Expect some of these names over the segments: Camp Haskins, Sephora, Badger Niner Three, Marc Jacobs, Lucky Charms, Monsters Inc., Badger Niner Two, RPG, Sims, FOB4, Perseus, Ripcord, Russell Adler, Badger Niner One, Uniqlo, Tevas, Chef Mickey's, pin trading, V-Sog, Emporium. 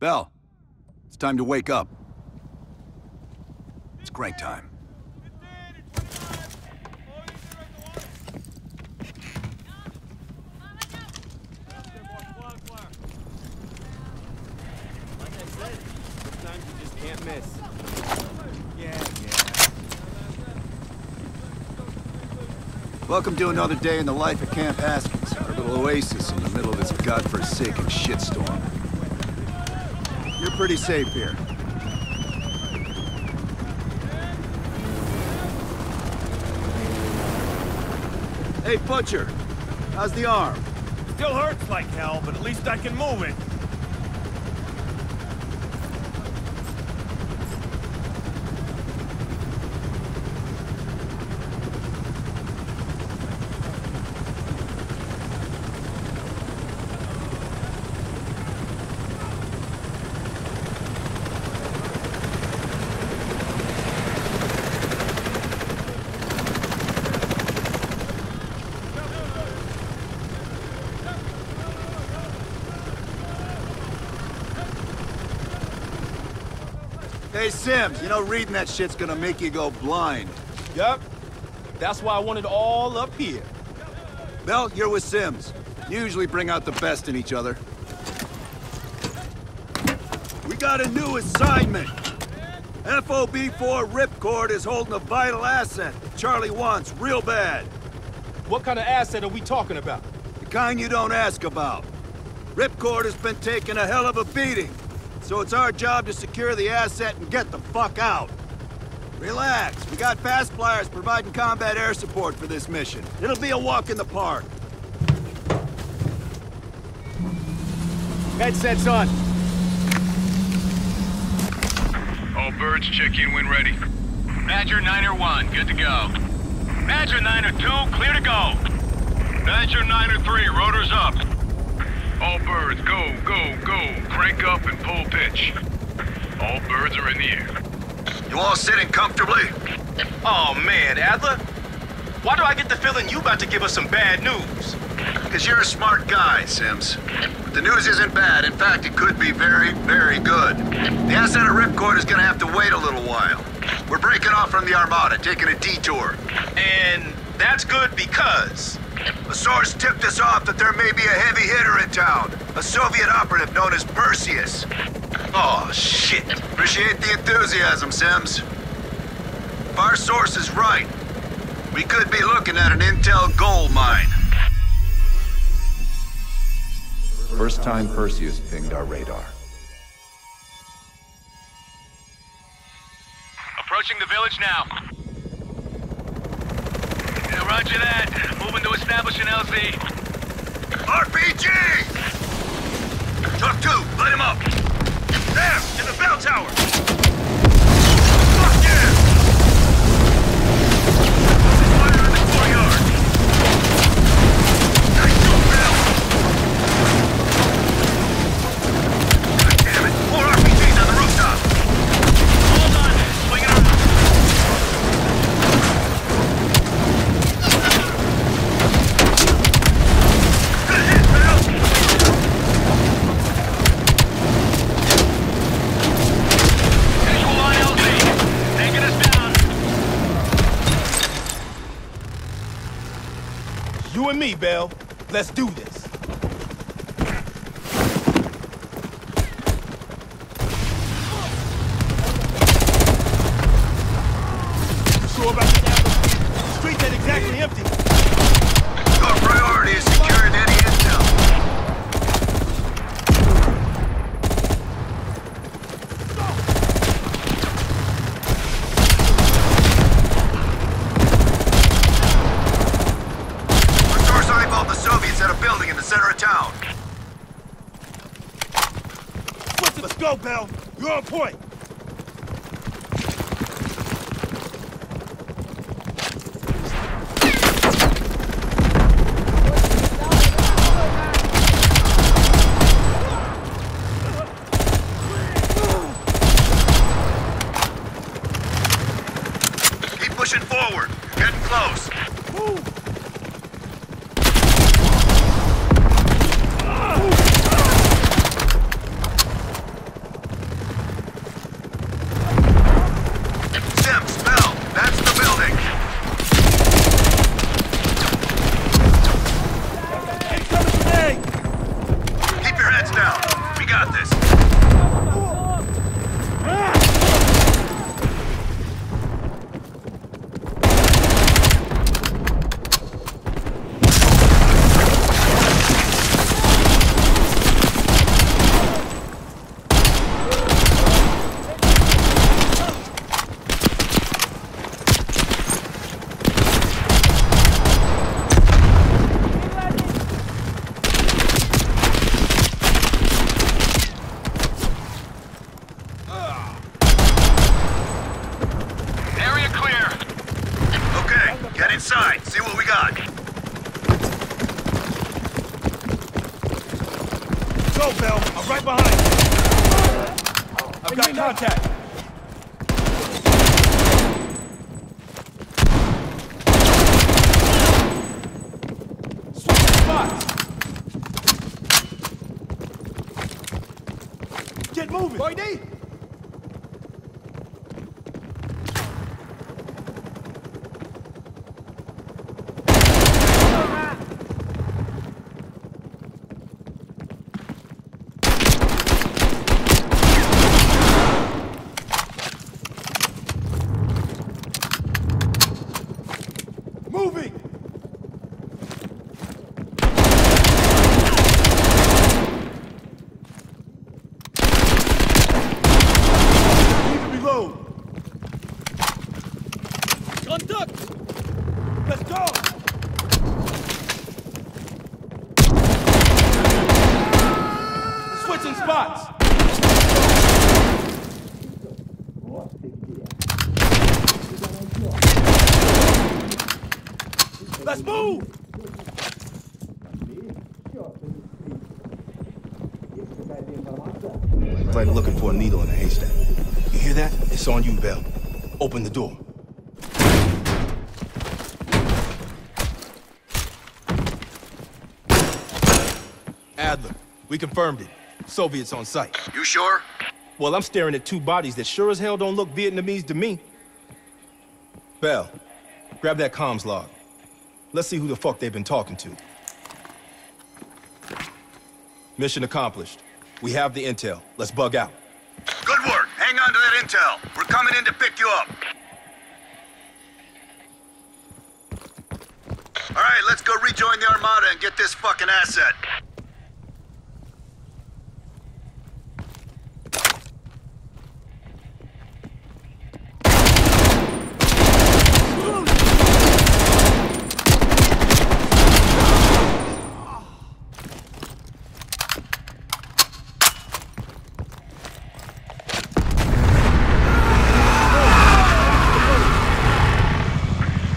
Bell, it's time to wake up. It's crank time. Welcome to another day in the life of Camp Haskins, our little oasis in the middle of this godforsaken shitstorm. You're pretty safe here. Hey, Butcher, how's the arm? Still hurts like hell, but at least I can move it. Hey, Sims, you know reading that shit's gonna make you go blind. Yep. That's why I wanted all up here. Bell, you're with Sims. You usually bring out the best in each other. We got a new assignment. FOB4 Ripcord is holding a vital asset Charlie wants real bad. What kind of asset are we talking about? The kind you don't ask about. Ripcord has been taking a hell of a beating. So it's our job to secure the asset and get the fuck out. Relax, we got fast flyers providing combat air support for this mission. It'll be a walk in the park. Headsets on. All birds, check in when ready. Badger Niner One, good to go. Badger Niner Two, clear to go. Badger Niner Three, rotors up. All birds, go, go, go. Crank up and pull pitch. All birds are in the air. You all sitting comfortably? Oh man, Adler. Why do I get the feeling you about to give us some bad news? Because you're a smart guy, Sims. But the news isn't bad. In fact, it could be very, very good. The asset of Ripcord is going to have to wait a little while. We're breaking off from the Armada, taking a detour. And that's good because... A source tipped us off that there may be a heavy hitter in town. A Soviet operative known as Perseus. Oh, shit. Appreciate the enthusiasm, Sims. If our source is right, we could be looking at an intel gold mine. First time Perseus pinged our radar. Approaching the village now. Yeah, roger that. Moving to establish an LZ. RPG! Talk 2, light him up. There, in the bell tower. Fuck yeah! Fire in the courtyard. Nice job, Bell. God damn it, more RPGs on the rooftop. Hold on, swing it around. You and me, Bell. Let's do this. Sure about the streets ain't exactly empty. Your priority is securing any go, Bell. You're on point. Keep pushing forward. You're getting close. Woo. Go, Bill. I'm right behind you. I've got contact. Switching spots. Get moving. Boydie. Let's move! It's like looking for a needle in a haystack. You hear that? It's on you, Bell. Open the door. Adler, we confirmed it. Soviets on site. You sure? Well, I'm staring at two bodies that sure as hell don't look Vietnamese to me. Bell, grab that comms log. Let's see who the fuck they've been talking to. Mission accomplished. We have the intel. Let's bug out. Good work. Hang on to that intel. We're coming in to pick you up. All right, let's go rejoin the Armada and get this fucking asset.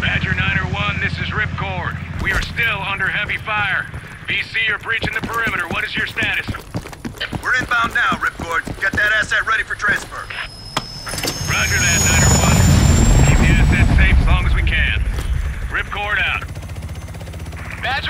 Badger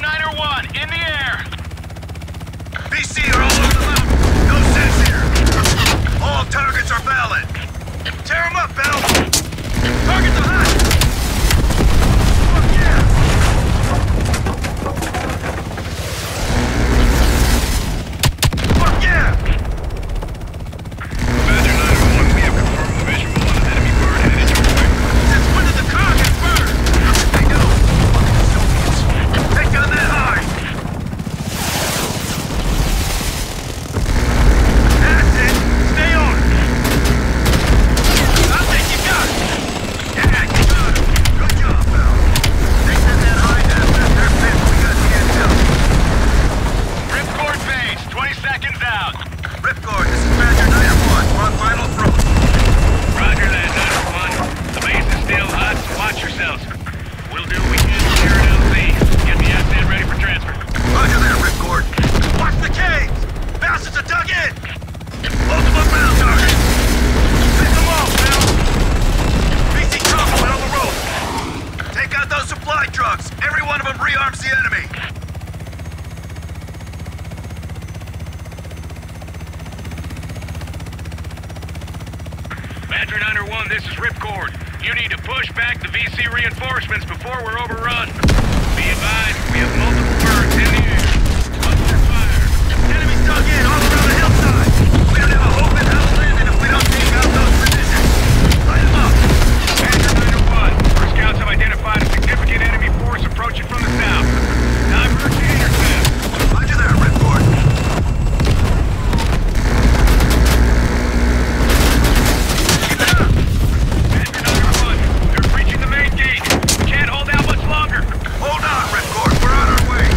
Niner One, in the air! BC are all over the mountain! No sense here! All targets are valid! Tear them up, Bell! Targets are hot! Fuck yeah! Fuck yeah! Badger Niner One, we have confirmed the visual on an enemy bird headed your way. Since when did the carcass burn? I know! Hold on, Ripcord. We're on our way.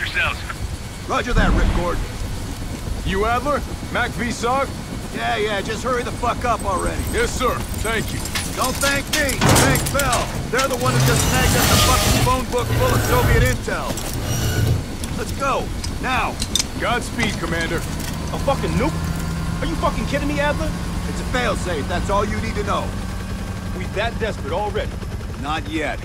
yourselves. Roger that, Ripcord. You Adler? Mac V-Sog? Yeah, just hurry the fuck up already. Yes, sir. Thank you. Don't thank me. Thank Bell. They're the one who just snagged us a fucking phone book full of Soviet intel. Let's go. Now. Godspeed, Commander. A fucking nuke? Are you fucking kidding me, Adler? It's a failsafe. That's all you need to know. We that desperate already? Not yet.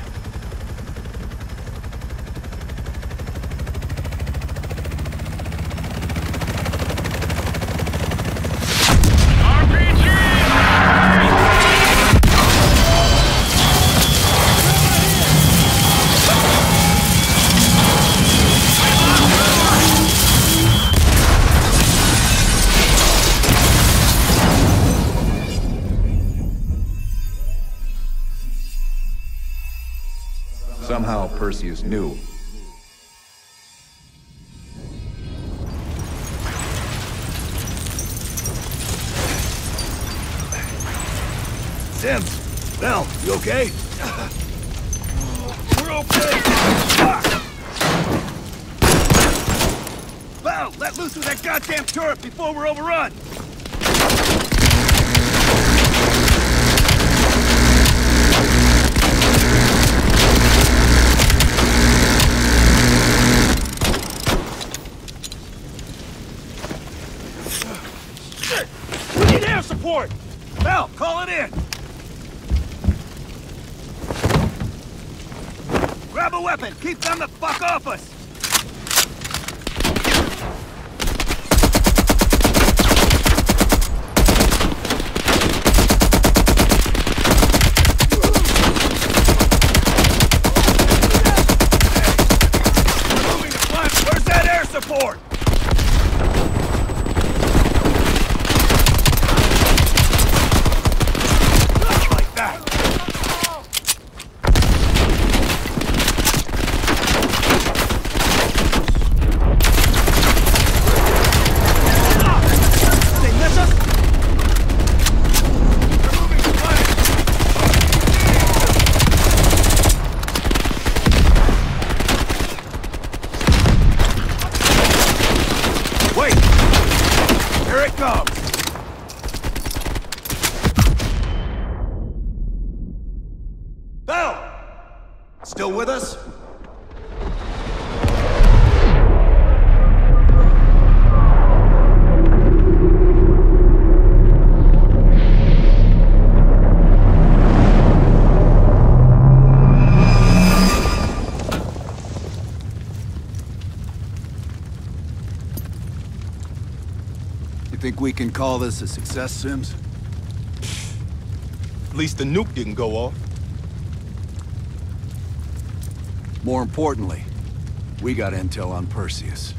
Somehow Perseus knew. Sims, Bell, you okay? We're okay! Bell, let loose with that goddamn turret before we're overrun! Support! Bell, call it in! Grab a weapon! Keep them the fuck off us! Moving the front! Where's that air support? Still with us? You think we can call this a success, Sims? At least the nuke didn't go off. More importantly, we got intel on Perseus.